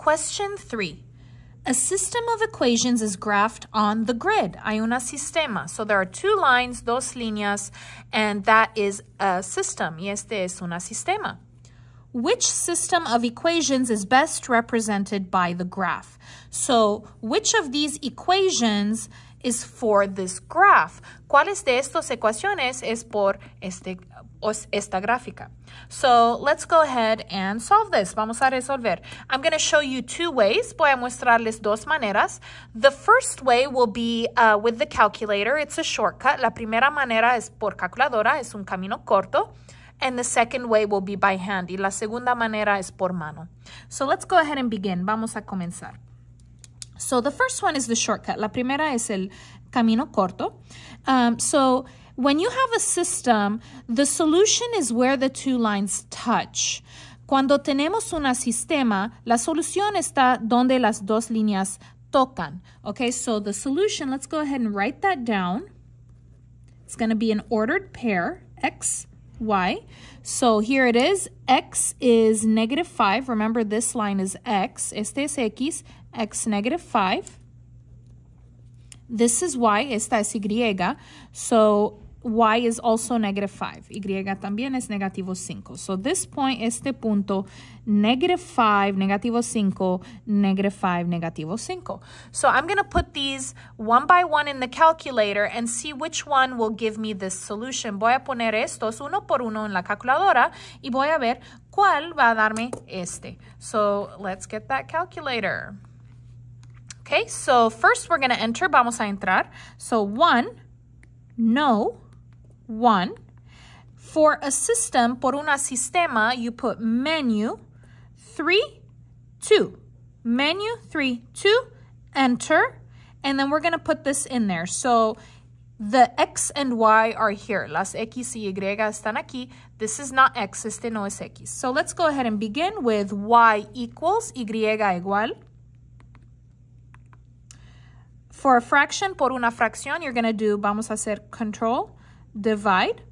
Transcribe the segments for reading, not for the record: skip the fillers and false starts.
Question 3. A system of equations is graphed on the grid. Hay una sistema. So there are two lines, dos líneas, and that is a system. Y este es una sistema. Which system of equations is best represented by the graph? So which of these equations is for this graph? ¿Cuáles de estas ecuaciones es por esta gráfica? So let's go ahead and solve this. Vamos a resolver. I'm going to show you two ways. Voy a mostrarles dos maneras. The first way will be with the calculator. It's a shortcut. La primera manera es por calculadora. Es un camino corto. And the second way will be by hand. Y la segunda manera es por mano. So let's go ahead and begin. Vamos a comenzar. So the first one is the shortcut. La primera es el camino corto. So when you have a system, the solution is where the two lines touch. Cuando tenemos un sistema, la solución está donde las dos líneas tocan. Okay, so the solution, let's go ahead and write that down. It's going to be an ordered pair, x, y. So here it is. X is negative 5. Remember, this line is x. Este es x. X negative 5. This is y. Esta es y. So y is also negative 5. Y también es negativo 5. So this point, este punto, negative 5, negativo 5, negative 5, negativo 5. So I'm going to put these one by one in the calculator and see which one will give me this solution. Voy a poner estos uno por uno en la calculadora y voy a ver cuál va a darme este. So let's get that calculator. Okay, so first we're going to enter. Vamos a entrar. So 1, no. 1. For a system, por una sistema, you put menu 3, 2. Menu 3, 2, enter. And then we're going to put this in there. So the X and Y are here. Las X y Y están aquí. This is not X. Este no es X. So let's go ahead and begin with Y equals Y igual. For a fraction, por una fracción, you're going to do, vamos a hacer control, divide,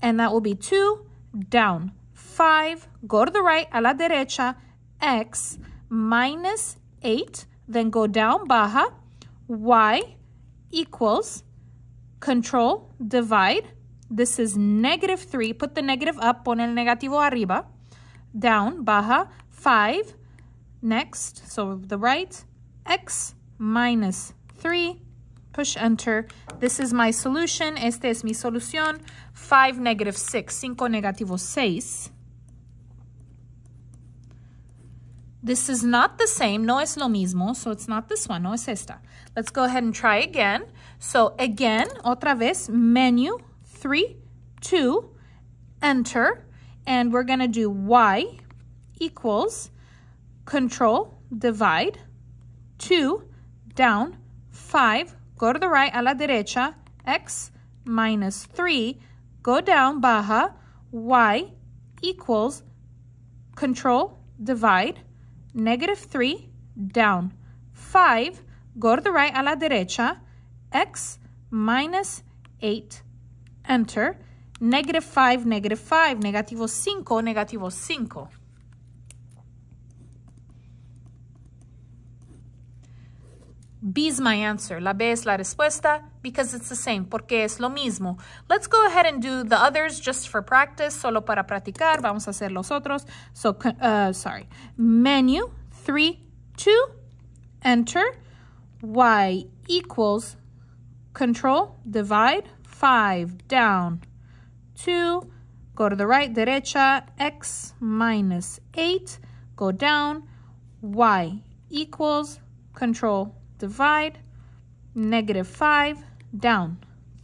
and that will be 2 down 5, go to the right, a la derecha, x minus 8, then go down, baja, y equals, control, divide, this is negative 3, put the negative up, pon el negativo arriba, down, baja, 5, next, so the right, x minus 3, push enter. This is my solution. Este es mi solución. 5 negative 6. 5 negativo 6. This is not the same. No es lo mismo. So it's not this one. No es esta. Let's go ahead and try again. So again, otra vez, menu 3, 2, enter. And we're going to do y equals control, divide, 2, down, 5, go to the right, a la derecha, x minus 3, go down, baja, y equals, control, divide, negative 3, down, 5, go to the right, a la derecha, x minus 8, enter, negative 5, negative 5, negativo 5, negativo 5. B is my answer. La B es la respuesta because it's the same. Porque es lo mismo. Let's go ahead and do the others just for practice. Solo para practicar. Vamos a hacer los otros. So, Menu 3, 2. Enter. Y equals control. Divide. 5. Down. 2. Go to the right. Derecha. X minus 8. Go down. Y equals control. Divide, negative 5, down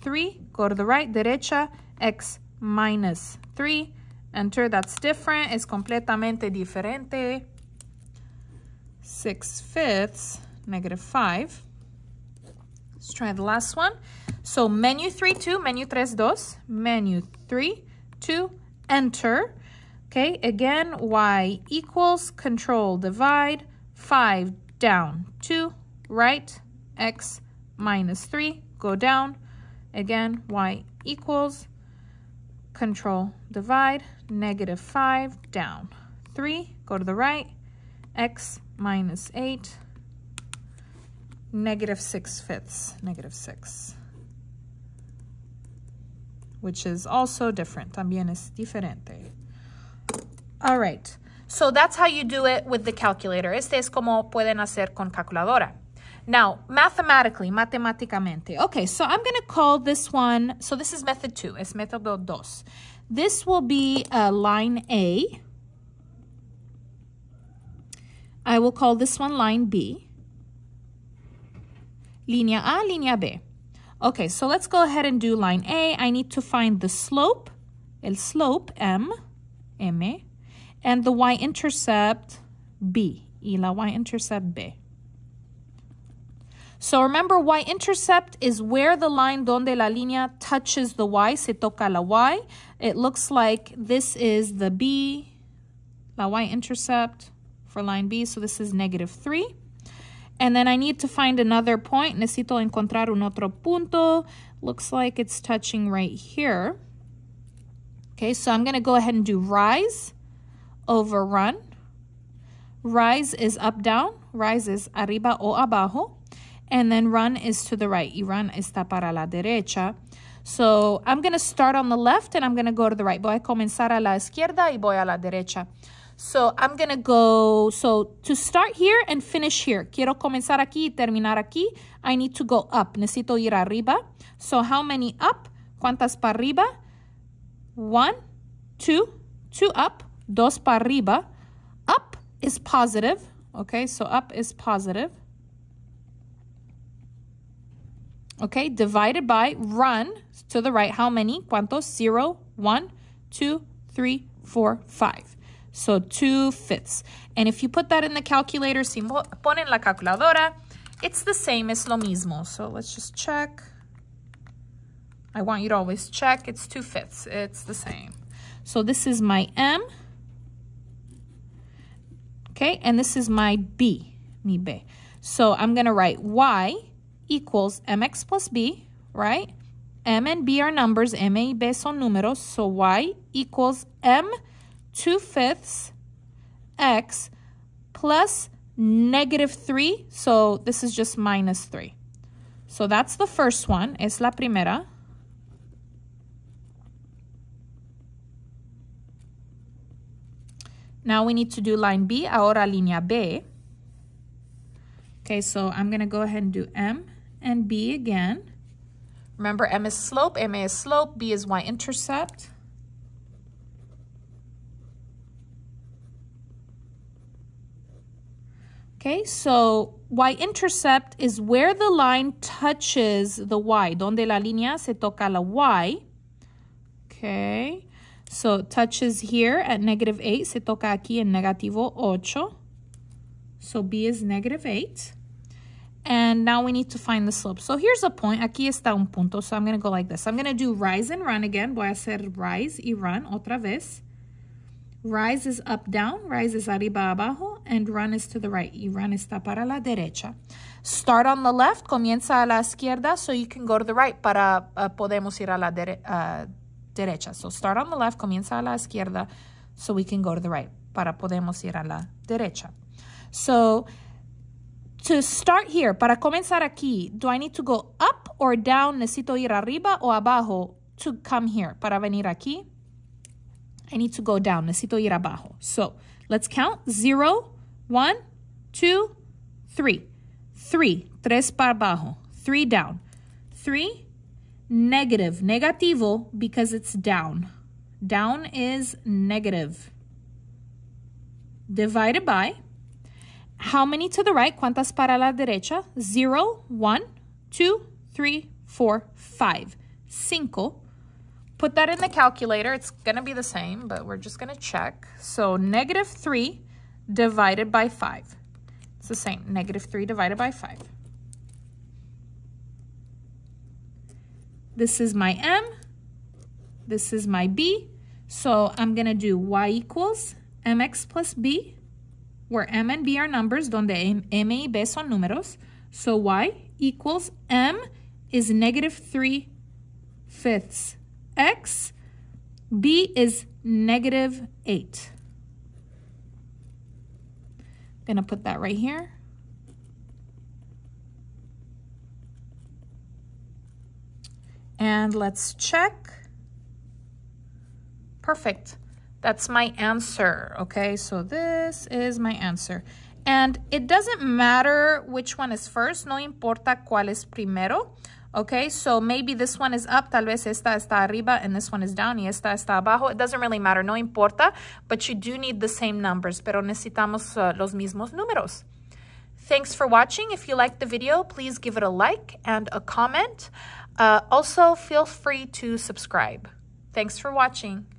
3, go to the right, derecha, x minus 3, enter, that's different, es completamente diferente, 6/5, negative 5, let's try the last one, so menu 3, 2, menu 3, 2, menu 3, 2, enter, okay, again, y equals, control, divide, 5, down 2, right, x minus 3, go down, again, y equals, control, divide, negative 5, down 3, go to the right, x minus 8, negative 6 fifths, negative 6, which is also different, también es diferente. All right, so that's how you do it with the calculator. Este es como pueden hacer con calculadora. Now, mathematically, matemáticamente. Okay, so I'm going to call this one, so this is method 2, es método 2. This will be line A. I will call this one line B. Línea A, línea B. Okay, so let's go ahead and do line A. I need to find the slope, el slope, M, M, and the y-intercept, B, y la y-intercept, B. So remember, y-intercept is where the line, donde la línea, touches the y, se toca la y. It looks like this is the B, la y-intercept for line B, so this is negative 3. And then I need to find another point. Necesito encontrar un otro punto. Looks like it's touching right here. Okay, so I'm going to go ahead and do rise over run. Rise is up, down. Rise is arriba o abajo. And then run is to the right. Y run está para la derecha. So I'm going to start on the left and I'm going to go to the right. Voy a comenzar a la izquierda y voy a la derecha. So I'm going to go, so to start here and finish here. Quiero comenzar aquí y terminar aquí. I need to go up. Necesito ir arriba. So how many up? ¿Cuántas para arriba? 1, 2, 2 up. 2 para arriba. Up is positive. Okay, so up is positive. Okay, divided by run to the right. How many? ¿Cuántos? 0, 1, 2, 3, 4, 5. So 2 fifths. And if you put that in the calculator, si ponen la calculadora, it's the same, es lo mismo. So let's just check. I want you to always check. It's 2 fifths. It's the same. So this is my M. Okay, and this is my B, mi B. So I'm going to write Y equals MX plus B, right? M and B are numbers. M y B son números. So Y equals M 2 fifths x plus negative 3. So this is just minus 3. So that's the first one. Es la primera. Now we need to do line B. Ahora línea B. Okay, so I'm going to go ahead and do M and B again. Remember, M is slope, M is slope, B is y-intercept. Okay, so y-intercept is where the line touches the y. Donde la línea se toca la y. Okay, so it touches here at negative 8. Se toca aquí en negativo 8. So B is negative 8. And now we need to find the slope. So here's a point. Aquí está un punto. So I'm going to go like this. I'm going to do rise and run again. Voy a hacer rise y run otra vez. Rise is up, down. Rise is arriba, abajo. And run is to the right. Y run está para la derecha. Start on the left. Comienza a la izquierda. So you can go to the right. Para podemos ir a la derecha. So start on the left. Comienza a la izquierda. So we can go to the right. Para podemos ir a la derecha. So to start here. Para comenzar aquí. Do I need to go up or down? Necesito ir arriba o abajo to come here. Para venir aquí. I need to go down. Necesito ir abajo. So let's count. 0, 1, 2, 3. 3. 3 para abajo. 3 down. 3 negative. Negativo because it's down. Down is negative. Divided by. How many to the right? ¿Cuántas para la derecha? 0, 1, 2, 3, 4, 5. 5. Put that in the calculator. It's going to be the same, but we're just going to check. So negative 3 divided by 5. It's the same. Negative 3 divided by 5. This is my M. This is my B. So I'm going to do y equals mx plus b, where m and b are numbers, donde m y b son números. So y equals m is negative 3 fifths. X, B is negative 8. Gonna put that right here. And let's check. Perfect. That's my answer, okay? So this is my answer. And it doesn't matter which one is first. No importa cuál es primero. Okay, so maybe this one is up. Tal vez esta está arriba and this one is down y esta está abajo. It doesn't really matter. No importa. But you do need the same numbers. Pero necesitamos los mismos números. Thanks for watching. If you liked the video, please give it a like and a comment. Also, feel free to subscribe. Thanks for watching.